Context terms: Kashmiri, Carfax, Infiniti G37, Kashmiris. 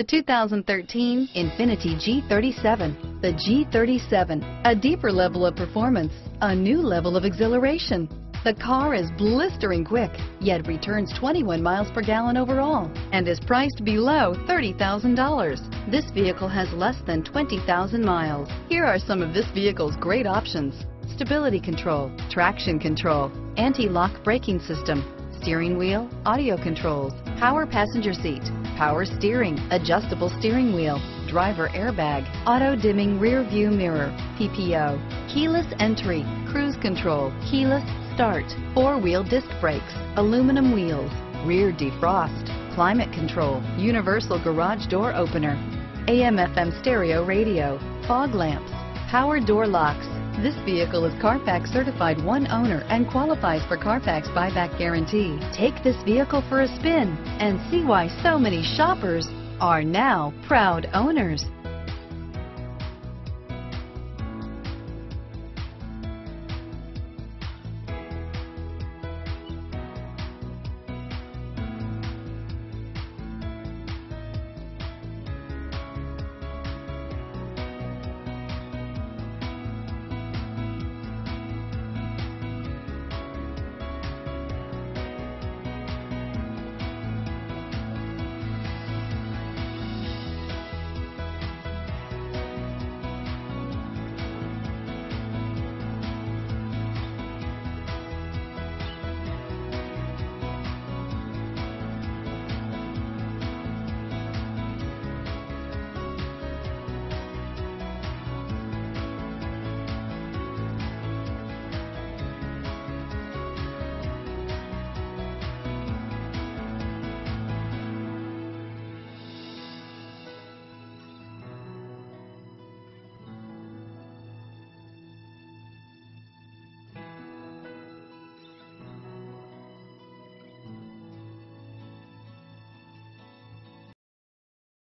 The 2013 Infiniti G37. The G37, a deeper level of performance, a new level of exhilaration. The car is blistering quick, yet returns 21 miles per gallon overall and is priced below $30,000. This vehicle has less than 20,000 miles. Here are some of this vehicle's great options: stability control, traction control, anti-lock braking system, steering wheel audio controls, power passenger seat, power steering, adjustable steering wheel, driver airbag, auto dimming rear view mirror, PPO, keyless entry, cruise control, keyless start, four-wheel disc brakes, aluminum wheels, rear defrost, climate control, universal garage door opener, AM/FM stereo radio, fog lamps, power door locks. This vehicle is Carfax certified one owner and qualifies for Carfax buyback guarantee. Take this vehicle for a spin and see why so many shoppers are now proud owners.